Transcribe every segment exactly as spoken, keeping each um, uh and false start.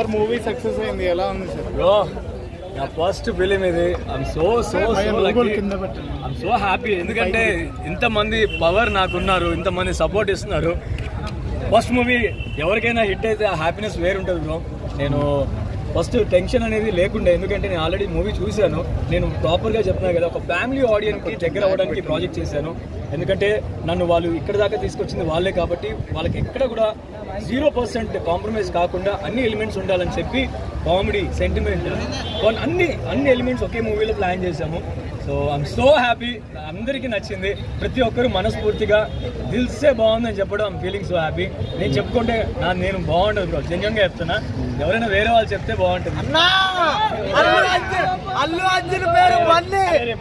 Sir, movie success in the sir. Bro, my first film is. I'm so, so, so lucky. I'm so happy. Because intamandi power na kunnaru, intamandi support isnaru. First movie, evarkaina hit ayithe happiness where untadu bro. Nenu first tension anedi lekunda endukante nenu already movie chusanu. Nenu proper ga cheptana kada oka family audience ki degra avadaniki project chesanu. ఎందుకంటే నన్ను వాళ్ళు ఇక్కడ దాకా తీసుకొచ్చింది వాళ్ళే కాబట్టి వాళ్ళకి ఇక్కడ కూడా జీరో పర్సెంట్ కాంప్రమైజ్ కాకుండా అన్ని ఎలిమెంట్స్ ఉండాలని చెప్పి కామెడీ సెంటిమెంట్ అన్ని అన్ని ఎలిమెంట్స్ ఒకే మూవీలో ప్లాన్ చేశాము. సో ఐఎమ్ సో హ్యాపీ, అందరికీ నచ్చింది, ప్రతి ఒక్కరు మనస్ఫూర్తిగా దిల్సే బాగుందని చెప్పడం ఐఎమ్ ఫీలింగ్ సో హ్యాపీ. నేను చెప్పుకుంటే నా నేను బాగుండదు బ్రో, నిజంగా చెప్తున్నా, ఎవరైనా వేరే వాళ్ళు చెప్తే బాగుంటుంది.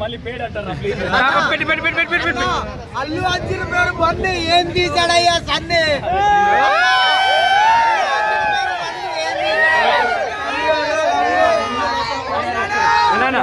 మళ్ళీ పేరు అంటారా ప్లీజ్? అల్లు అర్జున్ పేరు బన్నీ ఏం తీసాడయ్యా సన్నీ?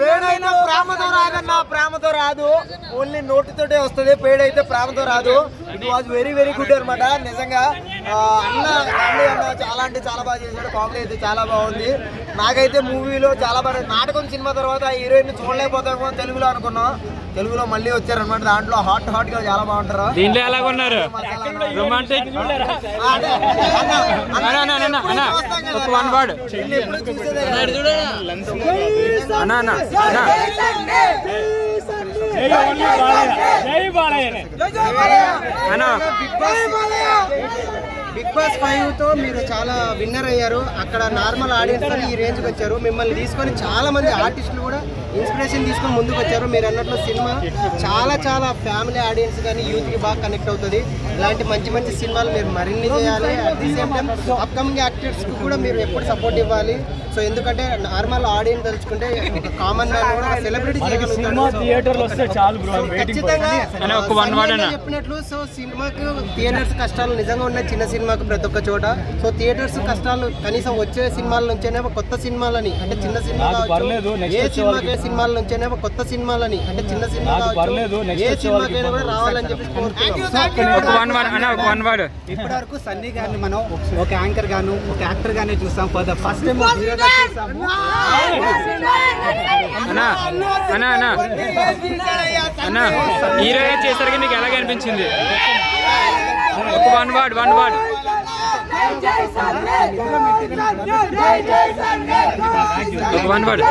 పేడైనా ప్రేమతో రాదన్నా, ప్రేమతో రాదు, ఓన్లీ నోటితోటే వస్తుంది. పేడైతే ప్రేమతో రాదు. It was very very good అనమాట. నిజంగా అన్న అన్న చాలా అంటే చాలా బాగా చేశాడు. కామెడీ అయితే చాలా బాగుంది. నాకైతే మూవీలో చాలా బాగా నాటకం సినిమా తర్వాత ఆ హీరోయిన్ చూడలేకపోతామో తెలుగులో అనుకున్నాం, తెలుగులో మళ్ళీ వచ్చారనమాట. దాంట్లో హాట్ హాట్ గా చాలా బాగుంటారు. బిగ్ బాస్ ఫైవ్ తో మీరు చాలా విన్నర్ అయ్యారు. అక్కడ నార్మల్ ఆడియన్స్ ఈ రేంజ్ కి వచ్చారు. మిమ్మల్ని తీసుకొని చాలా మంది ఆర్టిస్టులు కూడా ఇన్స్పిరేషన్ తీసుకొని ముందుకు వచ్చారు. మీరు అన్నట్లు సినిమా చాలా చాలా ఫ్యామిలీ ఆడియన్స్ కానీ యూత్ కి బాగా కనెక్ట్ అవుతుంది. ఇలాంటి మంచి మంచి సినిమాలు మీరు మరిన్ని చేయాలి. At the same time upcoming actors కి కూడా మీరు ఎప్పుడు సపోర్ట్ ఇవ్వాలి. సో ఎందుకంటే నార్మల్ ఆడియన్స్ తలుచుకుంటే కామన్ మ్యాన్ కూడా సెలబ్రిటీ చెప్పినట్లు. సో సినిమాకు థియేటర్స్ కష్టాలు నిజంగా ఉన్నాయి. చిన్న సినిమాకు ప్రతి ఒక్క చోట సో థియేటర్స్ కష్టాలు కనీసం వచ్చే సినిమాల నుంచేనే కొత్త సినిమాలని అంటే చిన్న సినిమా ఏ సినిమాకే సినిమాల నుంచేనే కొత్త సినిమాలని అంటే చిన్న సినిమా ఏ సినిమాకైనా కూడా రావాలని చెప్పి కోరుకుంటున్నాను. ఇప్పటి వరకు సన్నీ గారిని మనం ఒక యాంకర్ గాను ఒక యాక్టర్ గానే చూస్తాం. ఫర్ ద ఫస్ట్ టైం హీరోగా చేసరికి మీకు ఎలాగ అనిపించింది? ఒక వన్ వర్డ్ వన్ వర్డ్ ఒక వన్ వర్డ్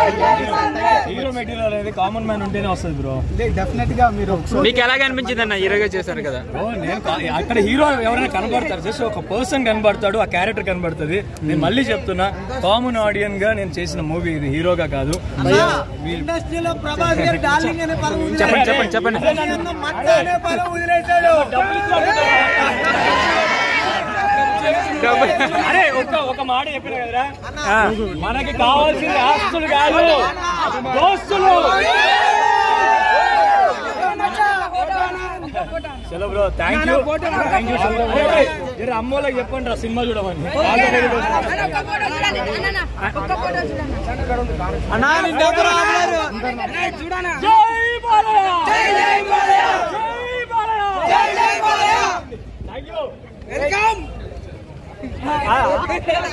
హీరో మెటీరియల్ అనేది కామన్ మ్యాన్ ఉంటేనే వస్తుంది బ్రో. డెఫినెట్ గా మీరు మీకు ఎలాగ అనిపించింది అన్న? హీరోగా చేశారు కదా. అక్కడ హీరో ఎవరైనా కనబడతారు, జస్ట్ ఒక పర్సన్ కనబడతాడు, ఆ క్యారెక్టర్ కనబడుతుంది. నేను మళ్ళీ చెప్తున్నా, కామన్ ఆడియన్స్ గా నేను చేసిన మూవీ ఇది, హీరోగా కాదు. చెప్పండి చెప్పండి చెప్పండి అరే ఒక్క ఒక మాట చెప్పిన కదరా, మనకి కావాల్సింది ఆస్తులు కాదు దోస్తులు. చలో bro, thank you thank you. మీరు అమ్మోళ్ళకి చెప్పండి రా సినిమా చూడమని. Welcome!